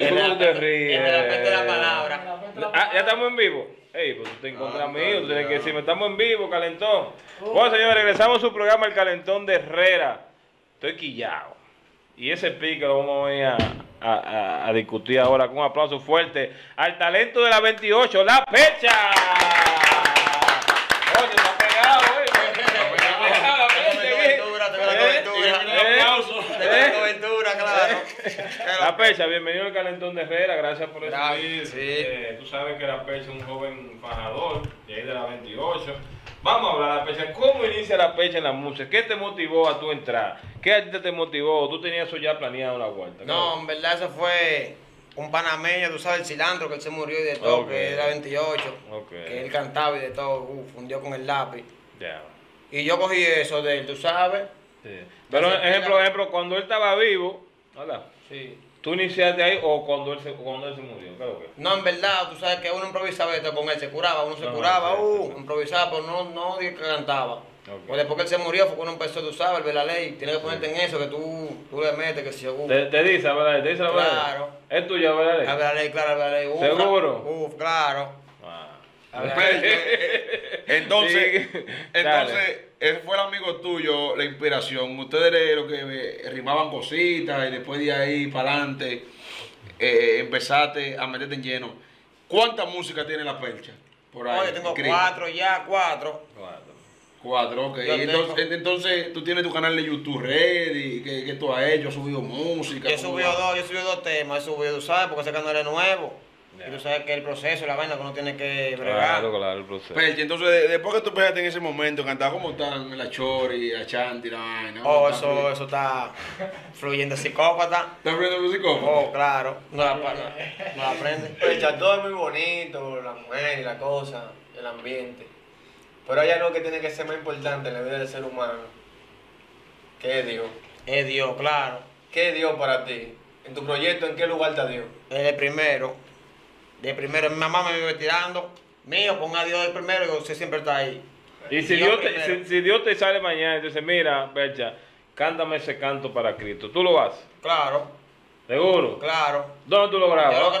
En el aspecto de la palabra. Ah, ya estamos en vivo. Ey, pues tú te encuentras mío, tú tienes que decirme, estamos en vivo, calentón. Bueno, señores, regresamos a su programa El Calentón de Herrera. Estoy quillado. Y ese pique lo vamos a ir a discutir ahora con un aplauso fuerte al talento de la 28, La Percha. Oye, está pegado, La Percha, bienvenido al Calentón de Herrera, gracias por venir. Sí. Tú sabes que La Percha es un joven fajador, de ahí de la 28. Vamos a hablar de La Percha. ¿Cómo inicia La Percha en la música? ¿Qué te motivó a tu entrar? ¿Qué artista te motivó? ¿Tú tenías eso ya planeado una vuelta? No, en verdad eso fue un panameño, tú sabes, el cilantro, que él se murió y de todo, que era 28, que él cantaba y de todo, fundió con el lápiz. Yeah. Y yo cogí eso de él, tú sabes. Sí. Pero ejemplo, cuando él estaba vivo, hola, sí. ¿Tú iniciaste ahí o cuando él se murió? Claro que... No, en verdad, tú sabes que uno improvisaba esto con él, se curaba, uno se curaba, improvisaba, pero no que cantaba. Pues después que él se murió fue cuando empezó, tú sabes, ver la ley, tienes que ponerte en eso, que tú le metes, que si yo... Te dice, a ver la ley, te dice la verdad. Claro. ¿Es tuya, a ver la ley? A ver la ley, claro, a ver la ley. ¿Seguro? Uf, claro. Entonces, él fue el amigo tuyo, la inspiración. Ustedes lo que rimaban cositas y después de ahí para adelante empezaste a meterte en lleno. ¿Cuánta música tiene La Percha? Por ahí. Oye, tengo cuatro. Cuatro, ok. Entonces, tú tienes tu canal de YouTube Ready, que tú has hecho, has subido música. Yo he subido dos temas, he subido, tú sabes, porque ese canal es nuevo. Yeah. Y tú sabes que el proceso, la vaina que uno tiene que bregar. Claro, el proceso. Percha, entonces, después que tú pegaste en ese momento, cantaba como están la Chori, la Chanti, la vaina. Oh, eso está fluyendo psicópata. ¿Está fluyendo psicópata? Oh, claro. No la aprende. Percha, todo es muy bonito, la mujer y la cosa, el ambiente. Pero hay algo que tiene que ser más importante en la vida del ser humano. ¿Qué es Dios? Es Dios, claro. ¿Qué es Dios para ti? En tu proyecto, ¿en qué lugar está Dios? Es el primero. De primero, mi mamá me vive tirando. Mío, ponga a Dios de primero y usted siempre está ahí. Y si Dios te sale mañana y te dice, mira, Percha, cántame ese canto para Cristo. ¿Tú lo haces? Claro. ¿Seguro? Claro. ¿Dónde tú lo grabas? Yo creo que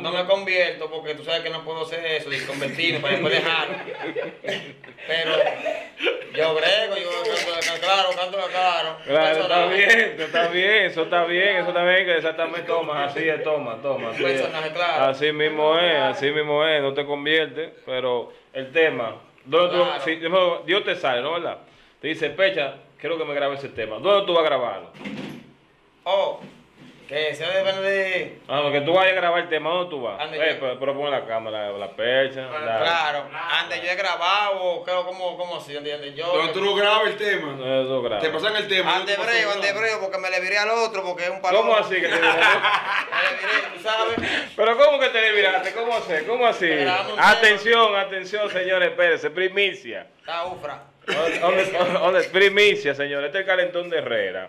no me convierto porque tú sabes que no puedo hacer eso, de convertirme para después dejarlo. Pero yo grego, yo canto claro. Eso está bien, exactamente, toma. Así mismo es, no te convierte, pero el tema, si Dios te sale, ¿no, verdad? Te dice, Percha, quiero que me grabe ese tema. ¿Dónde tú vas a grabarlo? Oh. Se depende de... que tú vayas a grabar el tema, ¿dónde tú vas? Pero pon la cámara, la Percha. Claro, antes yo he grabado, creo como así, ¿entiendes? Pero tú no grabas el tema. Te pasan el tema. Antebreo, porque me le viré al otro, porque es un palo. ¿Cómo así que te viré? Me le viré, tú sabes. Pero ¿cómo que te le viraste? ¿Cómo así? Atención, señores, espérense, primicia. Está ufra. Primicia, señores, este es El Calentón de Herrera.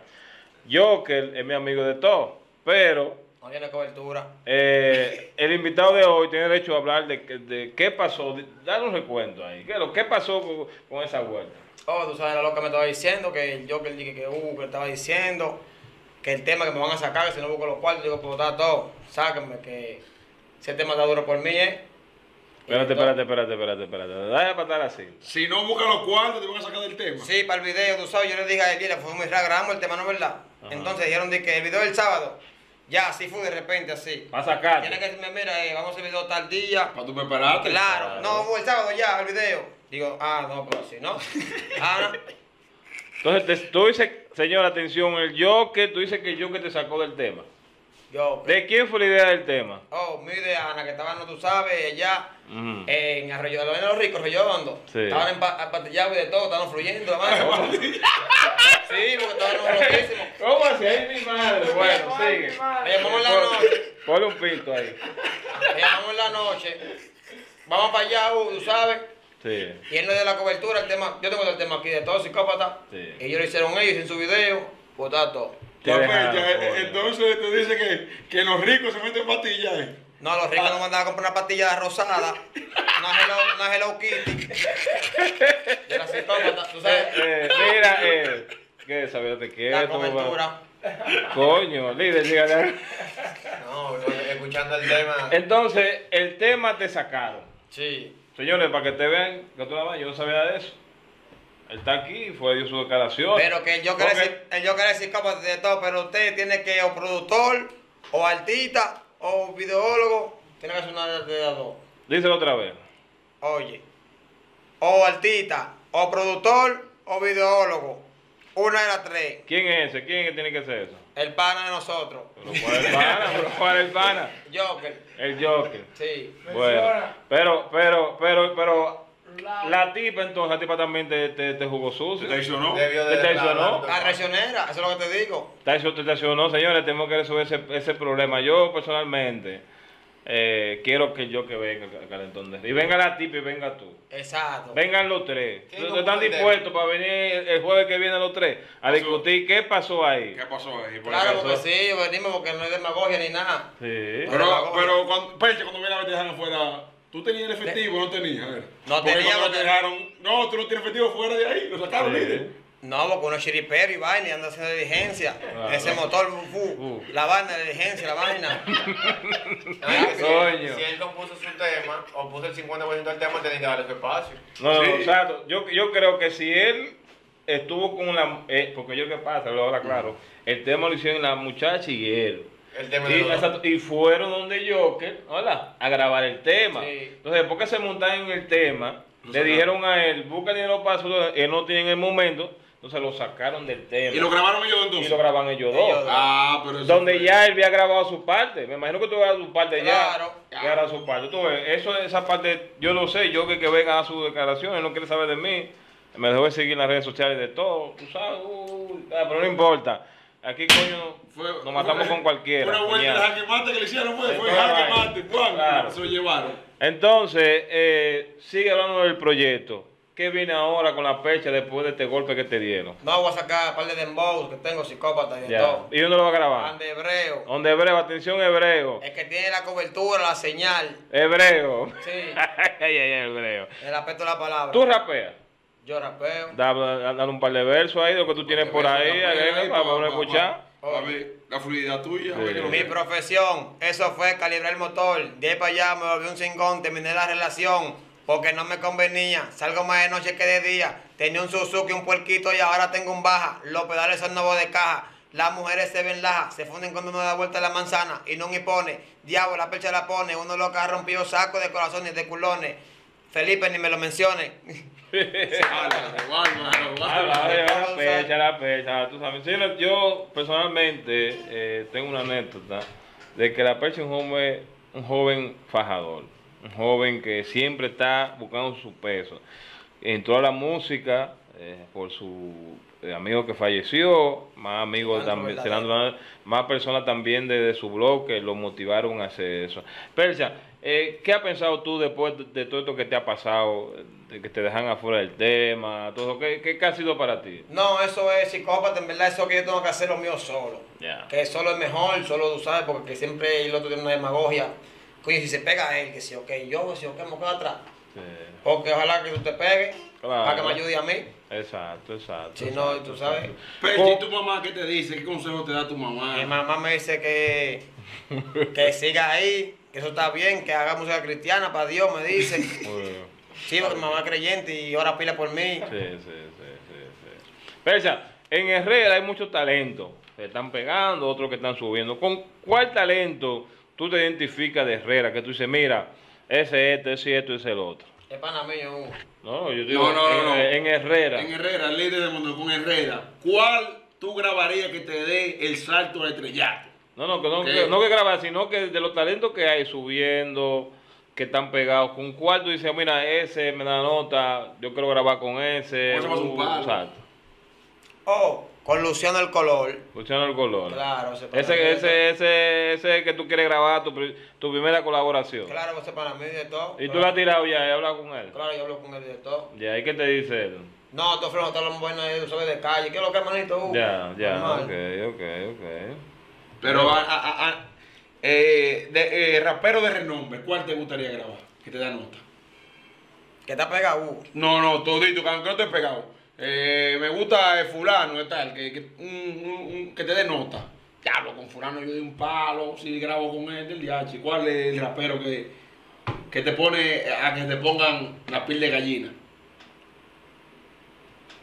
Joker es mi amigo de todo. Pero no tiene cobertura. El invitado de hoy tiene derecho a hablar de qué pasó. Dale un recuento ahí. ¿Qué pasó con esa vuelta? Oh, tú sabes, la loca me estaba diciendo que el Joker dije que estaba diciendo que el tema que me van a sacar, que si no busco los cuartos, digo, pues está todo. Sáquenme, que ese tema está duro por mí, Espérate. Dale para estar así. Si no buscan los cuartos, te van a sacar del tema. Sí, para el video, tú sabes, yo le dije a él, fue muy raro, grabamos el tema, ¿no es verdad? Ajá. Entonces dijeron de que el video del sábado, ya, así fue de repente, así. Va a sacar. Tiene que decirme, mira, vamos a hacer video tal día. Para tú prepararte. Claro. No, el sábado ya, el video. Digo, no, pero así, ¿no? Entonces, tú dices, señor, atención, tú dices que el Joker te sacó del tema. ¿De quién fue la idea del tema? Oh, mi idea, Ana, que estaba, no tú sabes, allá en Arroyo de los Ricos, Arroyo Hondo. Sí. Estaban empatillados y de todo, estaban fluyendo, además. Sí, porque estaban loquísimos. ¿Cómo así? Ay, mi madre. Bueno, sigue. Le llamamos en la noche. Ponle un pito ahí. Le llamamos en la noche. Vamos para allá, tú sabes. Sí. Y él no dio la cobertura, el tema. Yo tengo el tema aquí de todo, psicópata. Sí. Ellos lo hicieron en su video, botar todo. Entonces te dice que los ricos se meten pastillas. No, los ricos no mandaban a comprar una pastilla rosada, una Hello Kitty. De la psicópata, tú sabes. Mira, que sabía te quiero. La cobertura. Coño, líder, dígale. No, escuchando el tema. Entonces, el tema te sacaron. Sí. Señores, para que te vean, que tú la vas, yo no sabía de eso. Él está aquí, fue dio su declaración. Pero que yo quiero decir cómo de todo, pero usted tiene que, o productor, o artista, o videólogo, tiene que hacer una de las dos. Díselo otra vez. Oye, o artista, o productor, o videólogo. Una de las tres. ¿Quién es ese? ¿Quién es que tiene que ser eso? El pana de nosotros. Pero ¿cuál el pana? ¿Pero cuál el pana? Joker. El Joker. Sí. Bueno, pero. La tipa entonces, la tipa también te jugó sucio. Te traicionó. Te traicionó. La traicionera, eso es lo que te digo. Te traicionó, señores, tenemos que resolver ese problema. Yo personalmente quiero que yo que venga al Calentón de Herrera. Y venga la tipa y venga tú. Exacto. Vengan los tres. ¿Están dispuestos para venir el jueves que viene los tres a discutir qué pasó ahí? ¿Qué pasó ahí? Claro, porque sí, venimos porque no hay demagogia ni nada. Sí. Pero cuando viene a ver te dejan afuera. ¿Tú tenías el efectivo o no tenías? A ver. No tenías. No, tú no tienes efectivo fuera de ahí. Lo sacaron, líder. No, porque uno es chiripero y vaina y anda haciendo diligencia. Ese motor, la vaina, la diligencia, la vaina. Si él compuso su tema o puso el 50% del tema, tenía que darle su espacio. No, exacto. Yo creo que si él estuvo con la... porque yo qué pasa, ahora claro. El tema lo hicieron la muchacha y él. El tema y fueron donde Joker a grabar el tema. Sí. Entonces, ¿por qué se montaron en el tema? No le dijeron a él, busca dinero para su... Él no tiene en el momento. Entonces lo sacaron del tema. ¿Y lo grabaron ellos entonces? Y lo graban ellos dos. Ah, pero eso donde ya él había grabado su parte. Me imagino que tú grabas tu parte ya. Claro. Su parte. Tú ves, esa parte, yo no sé, Joker que venga a su declaración, él no quiere saber de mí. Me dejó de seguir en las redes sociales de todo. Tú sabes, pero no importa. Aquí, coño, nos matamos con cualquiera. Fue una vuelta de jaque mate que le hicieron, fue jaque mate, claro. Se lo llevaron. Entonces, sigue hablando del proyecto. ¿Qué viene ahora con La Percha después de este golpe que te dieron? No, voy a sacar un par de dembows que tengo, psicópata y todo. ¿Y dónde lo va a grabar? Donde Hebreo. Donde Hebreo, atención Hebreo. Es que tiene la cobertura, la señal. Hebreo. Sí. Ay, ay, Hebreo. El aspecto de la palabra. ¿Tú rapeas? Yo rapeo. Dale un par de versos ahí de lo que tú tienes por ahí, agrega para escuchar. A ver, la fluidez tuya. Sí. Mi profesión, eso fue calibrar el motor. De ahí para allá me volví un cingón, terminé la relación porque no me convenía. Salgo más de noche que de día. Tenía un Suzuki, un puerquito y ahora tengo un baja. Los pedales son nuevos de caja. Las mujeres se ven lajas, se funden cuando uno da vuelta a la manzana y no impone. Diablo, La Percha la pone. Uno lo que ha rompido saco de corazones, de culones. Felipe, ni me lo mencione. La Percha, tú sabes. Sí, yo personalmente tengo una anécdota de que La Percha es un joven fajador, un joven que siempre está buscando su peso. Entró a la música por su amigo que falleció, más amigos también, más personas también de su blog que lo motivaron a hacer eso. Percha, ¿qué has pensado tú después de todo esto que te ha pasado, de que te dejan afuera del tema, todo? ¿Qué ha sido para ti? No, eso es psicópata, en verdad, eso que yo tengo que hacer lo mío solo. Que solo es mejor, solo tú sabes, porque siempre el otro tiene una demagogia. Coño, si se pega a él, que si ok, yo, si ok, me quedo atrás. Sí. Porque ojalá que tú te pegues, para que me ayude a mí. Exacto. Si no, tú sabes. Pero ¿y tu mamá qué te dice? ¿Qué consejo te da tu mamá? Mi mamá me dice que siga ahí, que eso está bien, que haga música cristiana para Dios, me dice. Sí, porque mi mamá es creyente y ora pila por mí. Sí. Percha, en Herrera hay mucho talento. Se están pegando, otros que están subiendo. ¿Con cuál talento tú te identificas de Herrera? Que tú dices, mira... Ese ese esto, ese el otro. Es panameño uno. No, yo digo en Herrera. En Herrera, el líder de Mondocón Herrera. ¿Cuál tú grabarías que te dé el salto al estrellato? No que grabar, sino que de los talentos que hay subiendo, que están pegados, ¿con cuál tú dices, mira, ese me da nota, yo quiero grabar con ese? Exacto. Con Luciano El Color. Luciano El Color. Claro. Ese que tú quieres grabar, tu primera colaboración. Claro, ese para mí de todo. ¿Y tú la has tirado ya? ¿Has hablado con él? Claro, yo hablo con él de todo. ¿Ya? ¿Y qué te dice él? No, tú frío, estás bueno, tú sabes de calle. ¿Qué es lo que, manito? Ok. Pero, rapero de renombre, ¿cuál te gustaría grabar? Que te da nota. ¿Que te ha pegado? No, todito, que no te he pegado. Me gusta el fulano y tal, que te dé nota. Diablo, con fulano yo doy un palo, si grabo con él, del DH. ¿Cuál es el rapero que te pone a que te pongan la piel de gallina?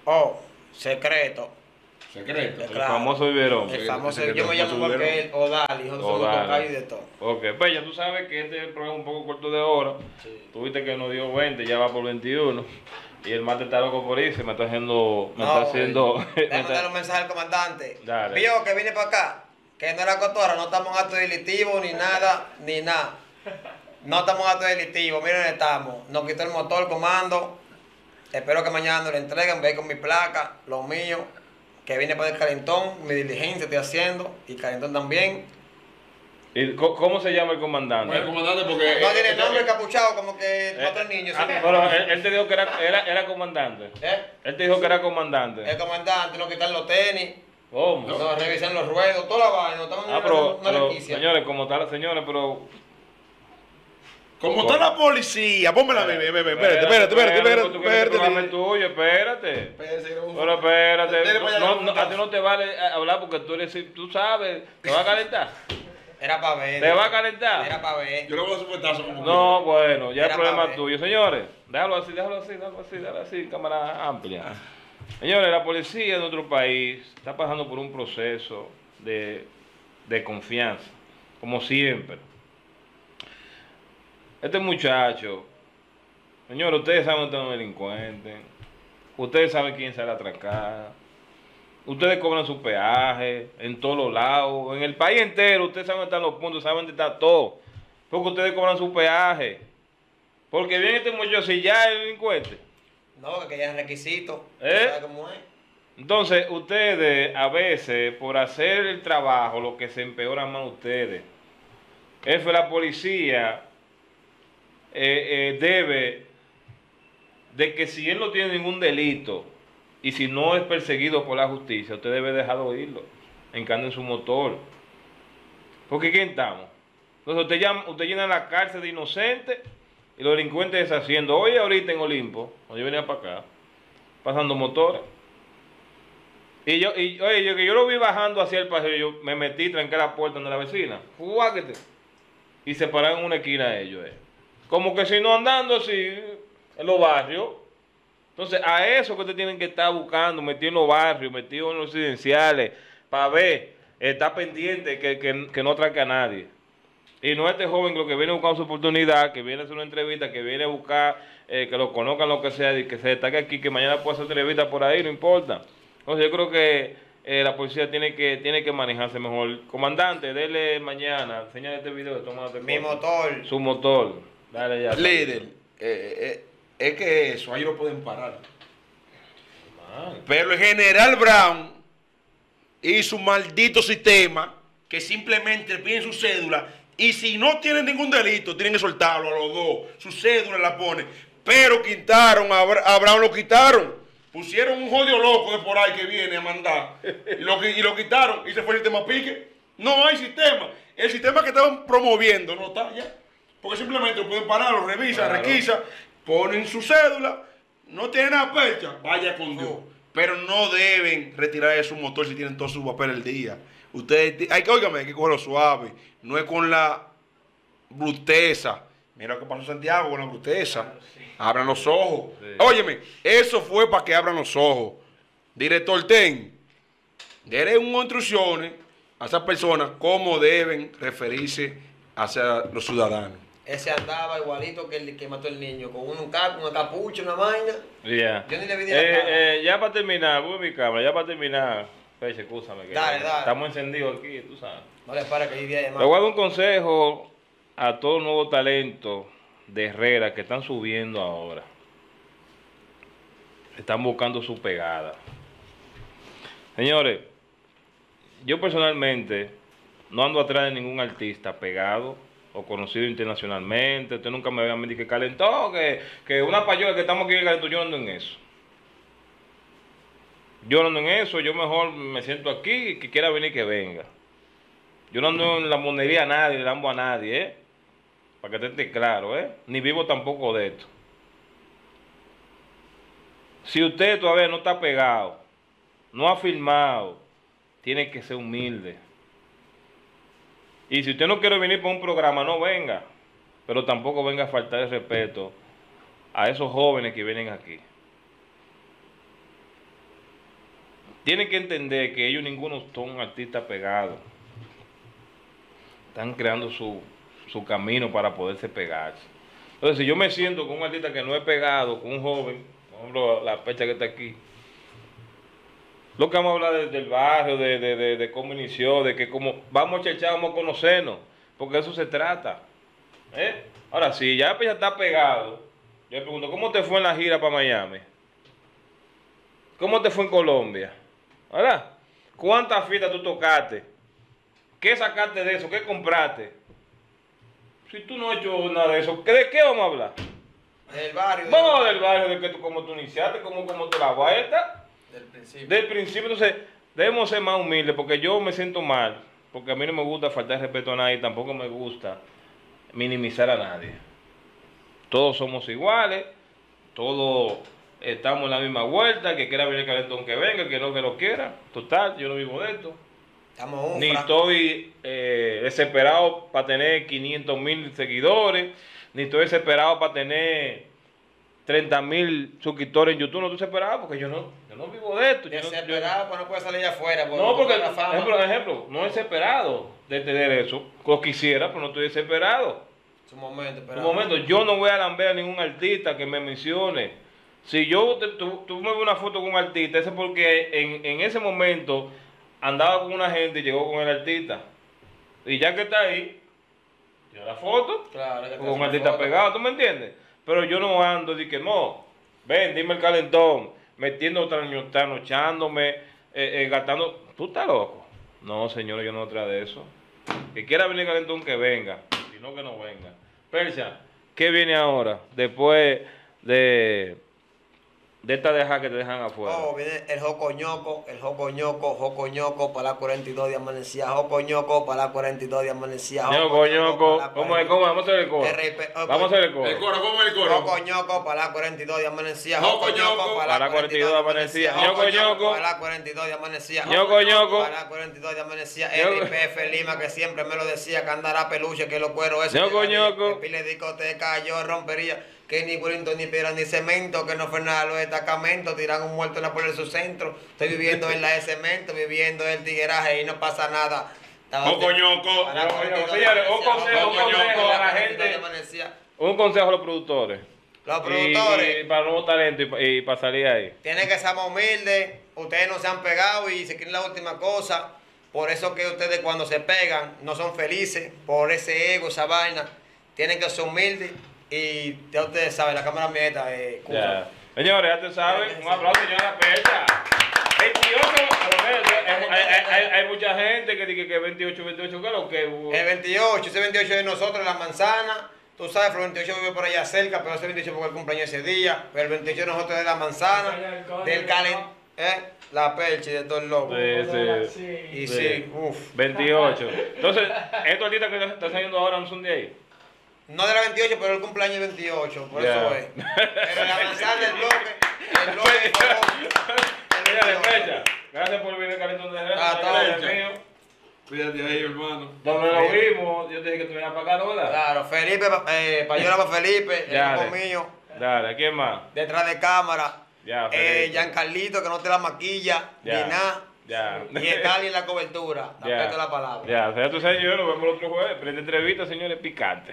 Oh, Secreto. Secreto, claro. El famoso biberón. El famoso, yo me llamo aquel Odal, hijo de Odal y de todo. Ok, pues ya tú sabes que este programa es un poco corto de hora. Sí. Tuviste que nos dio 20, ya va por 21. Y el mate está loco por irse, me está haciendo. Déjame darle un mensaje al comandante. Dale. Vio que vine para acá, que no era cotorra, no estamos en acto delictivo ni nada, ni nada. No estamos en acto delictivo, miren dónde estamos. Nos quitó el motor, comando. Espero que mañana nos lo entreguen, ve con mi placa, lo mío. Que vine para el Calentón, mi diligencia estoy haciendo, y Calentón también. ¿Y cómo se llama el comandante? Bueno, el comandante porque... No tiene nombre, capuchado, como que otros niños. Pero él te dijo que era comandante. Él te dijo que era comandante. El comandante, nos quitan los tenis. ¿Cómo? Nos revisan los ruedos, toda la vaina, estamos en una requisita. Señores, como tal, señores, pero... Como está la policía, pónmela, bebé, espérate. Pero espérate, a ti no te vale hablar porque tú sabes, te va a calentar. Era para ver. ¿Te va a calentar? Era para ver. Yo le voy a sueltazo como... No, bueno, ya el problema es tuyo. Señores, déjalo así, cámara amplia. Señores, la policía de nuestro país está pasando por un proceso de confianza, como siempre. Este muchacho, señor, ustedes saben que es un delincuente, ustedes saben quién sale a atracar, ustedes cobran su peaje en todos los lados, en el país entero, ustedes saben dónde están los puntos, saben dónde está todo, porque ustedes cobran su peaje, porque bien este muchacho si ya es delincuente. No, que ya es requisito, ¿sabe cómo es? Entonces, ustedes a veces, por hacer el trabajo, lo que se empeora más ustedes, es que la policía... debe de que si él no tiene ningún delito y si no es perseguido por la justicia, usted debe dejarlo irlo, encanden su motor, porque ¿quién estamos? Entonces usted llena la cárcel de inocentes y los delincuentes deshaciendo. Hoy ahorita en Olimpo, cuando yo venía para acá pasando motores y yo lo vi bajando hacia el paseo, yo me metí, tranqué la puerta de la vecina, ¡juáquete! Y se pararon en una esquina ellos, como que si no andando así en los barrios. Entonces, a eso que ustedes tienen que estar buscando, metido en los barrios, metido en los residenciales, para ver, está pendiente que no atraque a nadie. Y no este joven que viene a buscar su oportunidad, que viene a hacer una entrevista, que viene a buscar, que lo conozcan, lo que sea, y que se destaque aquí, que mañana pueda hacer entrevista por ahí, no importa. Entonces, yo creo que la policía tiene que manejarse mejor. Comandante, dele mañana, enseñale este video de tomar mi motor. Su motor. Dale ya. Líder, es que eso, ahí lo pueden parar. Man. Pero el general Brown y su maldito sistema, que simplemente piden su cédula, y si no tienen ningún delito, tienen que soltarlo a los dos. Su cédula la ponen. Pero quitaron, a Brown lo quitaron. Pusieron un jodido loco de por ahí que viene a mandar. Y lo quitaron y se fue el sistema pique. No hay sistema. El sistema que estaban promoviendo no está ya. Porque simplemente lo pueden parar, lo revisan, claro. Requisan, ponen su cédula, no tienen la percha, vaya con Dios. Pero no deben retirar de su motor si tienen todo su papel el día. Ustedes, hay que cogerlo suave, no es con la bruteza. Mira lo que pasó en Santiago con la bruteza. Claro, sí. Abran los ojos. Sí. Óyeme, eso fue para que abran los ojos. Director Ten, denle unas instrucciones a esas personas cómo deben referirse hacia los ciudadanos. Ese andaba igualito que el que mató el niño, con una capucha, una vaina. Yeah. Yo ni le vi de la cara. Ya para terminar, voy a mi cámara, ya para terminar. Peche, escúchame. Dale. Estamos encendidos aquí, tú sabes. No le para que hay día de más. Le voy a dar un consejo a todos los nuevos talentos de Herrera que están subiendo ahora. Están buscando su pegada. Señores, yo personalmente no ando atrás de ningún artista pegado o conocido internacionalmente. Usted nunca me ve a mí que Calentón, que una payola que estamos aquí en el Calentón. Yo no ando en eso. Yo no ando en eso. Yo mejor me siento aquí, que quiera venir que venga. Yo no ando en la monería a nadie, le lambo a nadie, para que esté claro, ni vivo tampoco de esto. Si usted todavía no está pegado, no ha firmado, tiene que ser humilde. Y si usted no quiere venir para un programa, no venga. Pero tampoco venga a faltar el respeto a esos jóvenes que vienen aquí. Tienen que entender que ellos ninguno son artistas pegados. Están creando su camino para poderse pegarse. Entonces, si yo me siento con un artista que no es pegado, con un joven, por ejemplo, La Percha que está aquí, lo que vamos a hablar del barrio, de cómo inició, de que cómo vamos a chechar, vamos a conocernos, porque eso se trata. Ahora, si ya está pegado, yo le pregunto, ¿cómo te fue en la gira para Miami? ¿Cómo te fue en Colombia? ¿Verdad? ¿Cuántas fiestas tú tocaste? ¿Qué sacaste de eso? ¿Qué compraste? Si tú no has hecho nada de eso, ¿de qué vamos a hablar? Del barrio. Vamos a hablar del barrio, de que tú, cómo tú iniciaste, cómo te la vuelta. Del principio. Del principio. Entonces, debemos ser más humildes, porque yo me siento mal, porque a mí no me gusta faltar respeto a nadie, tampoco me gusta minimizar a nadie. Todos somos iguales, todos estamos en la misma vuelta, que quiera venir el calentón que venga, que no quiera. Total, yo no vivo de esto. Estamos ni estoy desesperado para tener 500.000 seguidores, ni estoy desesperado para tener 30.000 suscriptores en YouTube. No estoy desesperado porque yo no vivo de esto. Desesperado porque no puede salir afuera. No, porque, por ejemplo, no es desesperado de tener eso. Lo quisiera, pero no estoy desesperado. Es un momento, pero... Yo no voy a lamber a ningún artista que me mencione. Si yo tú me ves una foto con un artista, eso es porque en ese momento andaba con una gente y llegó con el artista. Y ya que está ahí, yo la foto, claro, ya con un artista foto pegado, ¿tú me entiendes? Pero yo no ando de que no, ven, dime el calentón, metiendo, tranochándome, gastando. ¿Tú estás loco? No, señores, yo no trae de eso. Que quiera venir el calentón, que venga, si no, que no venga. Percha, ¿qué viene ahora? Después de esta deja que te dejan afuera. Oh, viene el jocoñoco, jocoñoco, para la 42 de amanecía, jocoñoco, para la 42 de amanecía, jocoñoco. ¿Cómo? Vamos a hacer el coro. Vamos a hacer el coro. ¿Cómo es el coro? Jocoñoco, para la 42 de amanecía, jocoñoco, para la 42 de amanecía, jocoñoco, para la 42 de amanecía, jocoñoco, para la 42 de amanecía, RPF Lima, que siempre me lo decía, que andará peluche, que los cueros esos. Jocoñoco. Pile discoteca, yo rompería. Que ni cuento, ni piedra, ni cemento, que no fue nada los destacamentos, tiran un muerto en la puerta de su centro. Estoy viviendo en la de cemento, viviendo el tigueraje y no pasa nada. Jocoñoco. Un consejo a la gente. Un consejo a los productores. Los productores. Y para nuevos talentos y para salir ahí. Tienen que ser más humildes, ustedes no se han pegado y se quieren la última cosa. Por eso que ustedes cuando se pegan no son felices, por ese ego, esa vaina. Tienen que ser humildes. Y ya ustedes saben, la cámara meta es... Señores, ya te saben, un aplauso, señora Percha. 28, hay mucha gente que dice que 28, ¿qué es lo que hubo? El 28, ese 28 de nosotros, la manzana. Tú sabes, el 28 vive por allá cerca, pero ese 28 porque el cumpleaños ese día. Pero el 28 de nosotros de la manzana, del calentón. La Percha y de todo el loco. Sí. Y sí, uff. 28. Entonces, estos artistas que están saliendo ahora no son de ahí. No de la 28, pero el cumpleaños es 28, por eso es. Pero la manzana del bloque es. Gracias por venir, Calentón de Herrera. Cuídate ahí, hermano. Donde lo vimos, yo te dije que tú vienes para acá, ¿verdad? Claro, Felipe, payola para Felipe, el hijo mío. Dale, ¿quién más? Detrás de cámara. Giancarlito, que no te la maquilla, ni nada. Y está en la cobertura. Tampoco la palabra. Ya tú sabes, yo nos vemos el otro jueves. Pero esta entrevista, señores, picante.